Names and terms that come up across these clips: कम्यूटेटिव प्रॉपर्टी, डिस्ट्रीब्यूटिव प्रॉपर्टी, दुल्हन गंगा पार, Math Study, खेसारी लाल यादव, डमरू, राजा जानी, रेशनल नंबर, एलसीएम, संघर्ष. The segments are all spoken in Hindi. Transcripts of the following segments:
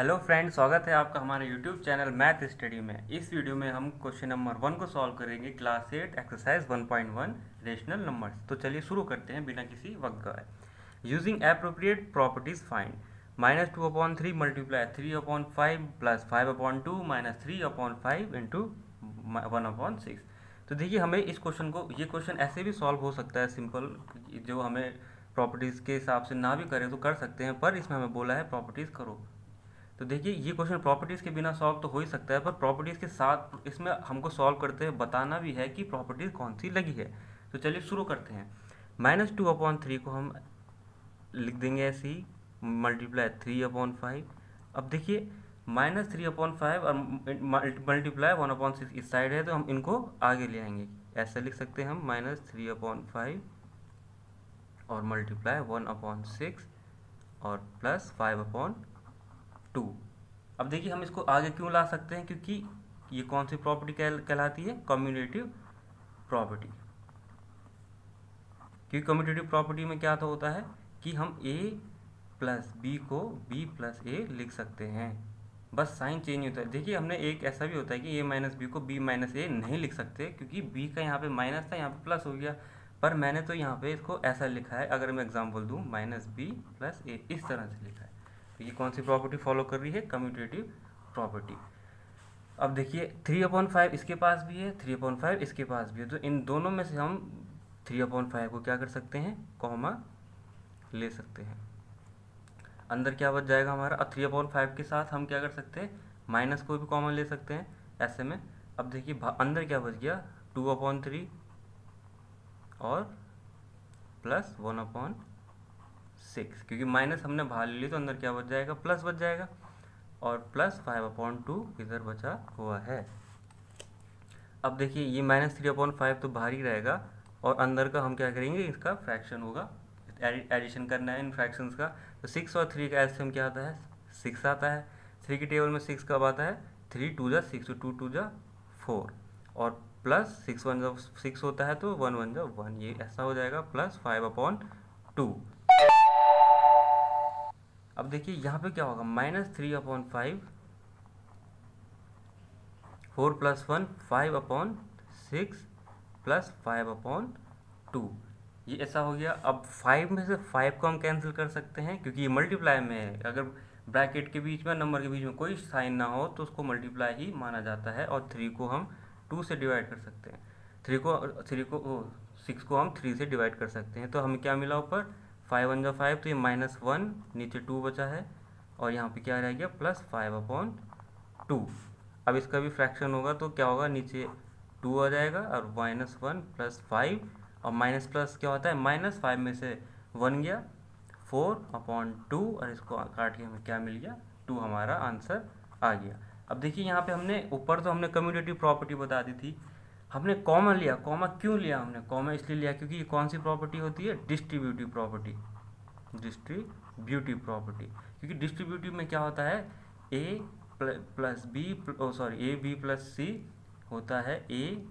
हेलो फ्रेंड्स, स्वागत है आपका हमारे यूट्यूब चैनल मैथ स्टडी में। इस वीडियो में हम क्वेश्चन नंबर 1 को सॉल्व करेंगे, क्लास 8 एक्सरसाइज 1.1 रेशनल नंबर्स। तो चलिए शुरू करते हैं बिना किसी वक्त गवाए। Using appropriate properties find -2/3 multiply 3/5 plus 5/2 minus 3/5 into 1/6। तो देखिए, हमें इस क्वेश्चन को, ये क्वेश्चन ऐसे भी सॉल्व हो सकता है सिंपल, जो हमें प्रॉपर्टीज़ के हिसाब से ना भी करें तो कर सकते हैं, पर इसमें हमें बोला है प्रॉपर्टीज़ करो। तो देखिए, ये क्वेश्चन प्रॉपर्टीज़ के बिना सॉल्व तो हो ही सकता है, पर प्रॉपर्टीज़ के साथ इसमें हमको सॉल्व करते हुए बताना भी है कि प्रॉपर्टीज़ कौन सी लगी है। तो चलिए शुरू करते हैं। -2/3 को हम लिख देंगे ऐसे ही, मल्टीप्लाई 3/5। अब देखिए, -3/5 और मल्टीप्लाई 1/6 इस साइड है, तो हम इनको आगे ले आएंगे। ऐसा लिख सकते हैं हम, -3/5 और मल्टीप्लाई 1/6 और प्लस 5/2। अब देखिए, हम इसको आगे क्यों ला सकते हैं, क्योंकि ये कौन सी प्रॉपर्टी कहलाती है? कम्यूटेटिव प्रॉपर्टी। क्योंकि कम्यूटेटिव प्रॉपर्टी में क्या तो होता है कि हम a प्लस b को b प्लस a लिख सकते हैं, बस साइन चेंज होता है। देखिए, हमने एक ऐसा भी होता है कि a माइनस b को b माइनस a नहीं लिख सकते, क्योंकि b का यहाँ पे माइनस था, यहाँ पे प्लस हो गया। पर मैंने तो यहाँ पे इसको ऐसा लिखा है, अगर मैं एग्जाम्पल दूँ -b प्लस a, इस तरह से लिखा है। ये कौन सी प्रॉपर्टी फॉलो कर रही है? कम्यूटेटिव प्रॉपर्टी। अब देखिए, 3/5 इसके पास भी है, 3/5 इसके पास भी है, तो इन दोनों में से हम 3/5 को क्या कर सकते हैं? कॉमा ले सकते हैं। अंदर क्या बच जाएगा हमारा? अब 3/5 के साथ हम क्या कर सकते हैं? माइनस को भी कॉमा ले सकते हैं ऐसे में। अब देखिए, अंदर क्या बच गया? 2/3 और प्लस 1/6, क्योंकि माइनस हमने बाहर ले ली, तो अंदर क्या बच जाएगा? प्लस बच जाएगा, और प्लस 5/2 इधर बचा हुआ है। अब देखिए, ये -3/5 तो बाहर ही रहेगा, और अंदर का हम क्या करेंगे? इसका फ्रैक्शन होगा, एडिशन करना है इन फ्रैक्शंस का। तो 6 और 3 का एलसीएम क्या आता है? 6 आता है। 3 की टेबल में 6 कब आता है? 3 2 जा 6, 2 2 जा 4, और प्लस 6 1 जा 6 होता है, तो 1 1 जा 1, ये ऐसा हो जाएगा, प्लस 5/2। अब देखिए, यहाँ पे क्या होगा? -3/5, 4 + 1, 5/6 प्लस 5/2, ये ऐसा हो गया। अब 5 में से 5 को हम कैंसिल कर सकते हैं, क्योंकि ये मल्टीप्लाई में है। अगर ब्रैकेट के बीच में, नंबर के बीच में कोई साइन ना हो तो उसको मल्टीप्लाई ही माना जाता है। और 3 को हम 2 से डिवाइड कर सकते हैं, 6 को हम 3 से डिवाइड कर सकते हैं। तो हमें क्या मिला ऊपर? 5 1 जा 5, तो ये -1, नीचे 2 बचा है, और यहाँ पे क्या रह गया? प्लस 5/2। अब इसका भी फ्रैक्शन होगा, तो क्या होगा? नीचे 2 आ जाएगा, और -1 प्लस 5, और माइनस प्लस क्या होता है? -5 में से 1 गया, 4/2, और इसको काट के हमें क्या मिल गया? 2 हमारा आंसर आ गया। अब देखिए, यहाँ पे हमने ऊपर तो हमने कम्यूटेटिव प्रॉपर्टी बता दी थी, हमने कॉमा लिया। कॉमा क्यों लिया? हमने कॉमा इसलिए लिया क्योंकि ये कौन सी प्रॉपर्टी होती है? डिस्ट्रीब्यूटिव प्रॉपर्टी। डिस्ट्रीब्यूटिव प्रॉपर्टी, क्योंकि डिस्ट्रीब्यूटिव में क्या होता है? ए बी प्लस सी होता है, A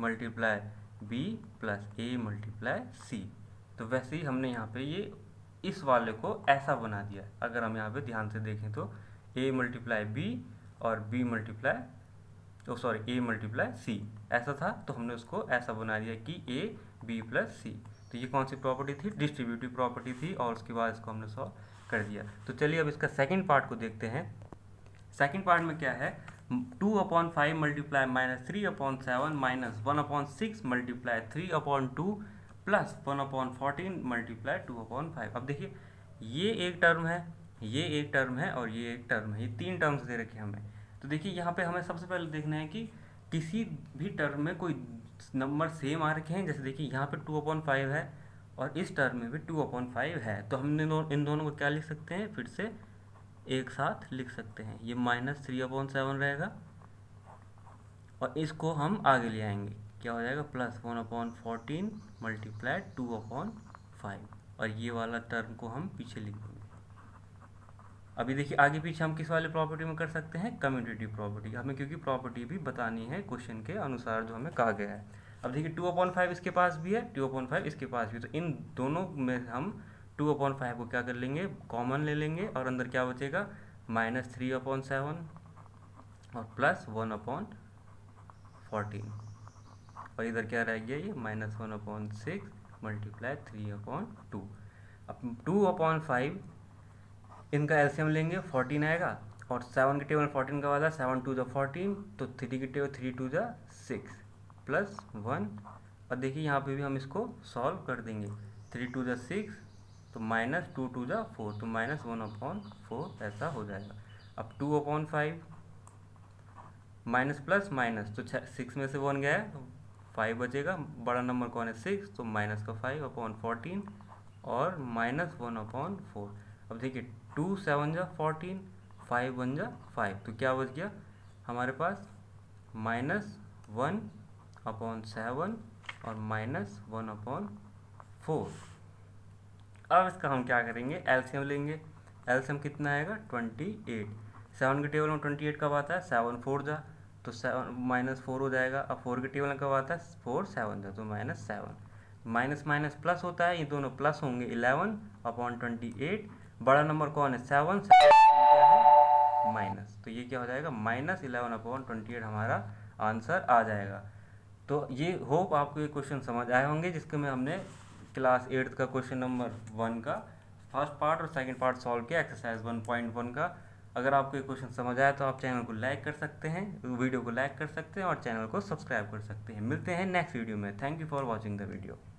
multiply B plus A multiply C. तो वैसे ही हमने यहाँ पे ये इस वाले को ऐसा बना दिया। अगर हम यहाँ पे ध्यान से देखें तो ए मल्टीप्लाई बी और B multiply A multiply C ऐसा था, तो हमने उसको ऐसा बना दिया कि ए बी प्लस सी। तो ये कौन सी प्रॉपर्टी थी? डिस्ट्रीब्यूटिव प्रॉपर्टी थी, और उसके बाद इसको हमने सॉल्व कर दिया। तो चलिए, अब इसका सेकंड पार्ट को देखते हैं। सेकंड पार्ट में क्या है? 2/5 multiply -3/7 minus 1/6 multiply 3/2 plus 1/14 multiply 2/5। अब देखिए, ये एक टर्म है, ये एक टर्म है, और ये एक टर्म है। ये 3 टर्म्स दे रखे हमें। तो देखिए, यहाँ पे हमें सबसे पहले देखना है कि किसी भी टर्म में कोई नंबर सेम आ रखे हैं। जैसे देखिए, यहाँ पे 2/5 है, और इस टर्म में भी 2/5 है, तो हमने इन दोनों को क्या लिख सकते हैं? फिर से एक साथ लिख सकते हैं। ये -3/7 रहेगा, और इसको हम आगे ले आएंगे, क्या हो जाएगा? प्लस 1/14 मल्टीप्लाई 2/5, और ये वाला टर्म को हम पीछे लिख देंगे। अभी देखिए, आगे पीछे हम किस वाले प्रॉपर्टी में कर सकते हैं? कम्यूटेटिव प्रॉपर्टी। हमें क्योंकि प्रॉपर्टी भी बतानी है क्वेश्चन के अनुसार जो हमें कहा गया है। अब देखिए, 2/5 इसके पास भी है, 2/5 इसके पास भी, तो इन दोनों में हम 2 अपॉन 5 को क्या कर लेंगे, कॉमन ले लेंगे और अंदर क्या बचेगा माइनस 3/7 और प्लस 1/14 और इधर क्या रह गया ये माइनस 1/6 मल्टीप्लाई 3/2। अब 2/5 इनका एलसीएम लेंगे 14 आएगा और 7 के टेबल 14 का वाला 7 2 ज 14 तो 3 के टेबल 3 2 ज 6 प्लस 1 और देखिए यहाँ पे भी हम इसको सॉल्व कर देंगे 3 2 ज 6 तो माइनस 2 2 ज 4 तो माइनस 1/4 ऐसा हो जाएगा। अब 2/5 माइनस प्लस माइनस तो 6 में से 1 गया है तो 5 बचेगा, बड़ा नंबर कौन है 6 तो माइनस का 5/14 और माइनस 1/4। अब देखिए 2 7 ज 14 5 1 ज 5 तो क्या बच गया हमारे पास माइनस 1/7 और माइनस 1/4। अब इसका हम क्या करेंगे एलसीएम लेंगे, एलसीएम कितना आएगा 28, 7 के टेबल में 28 कब आता है 7 4 जा तो 7 -4 हो जाएगा। अब 4 के टेबल में कब आता है 4 7 जा तो -7 माइनस माइनस प्लस होता है, ये दोनों प्लस होंगे 11/28 बड़ा नंबर कौन है 7 है माइनस तो ये क्या हो जाएगा -11/28 हमारा आंसर आ जाएगा। तो ये होप आपको ये क्वेश्चन समझ आए होंगे जिसके में हमने क्लास 8 का क्वेश्चन नंबर 1 का फर्स्ट पार्ट और सेकंड पार्ट सॉल्व किया एक्सरसाइज 1.1 का। अगर आपको ये क्वेश्चन समझ आया तो आप चैनल को लाइक कर सकते हैं, वीडियो को लाइक कर सकते हैं और चैनल को सब्सक्राइब कर सकते हैं। मिलते हैं नेक्स्ट वीडियो में। Thank you for watching the video.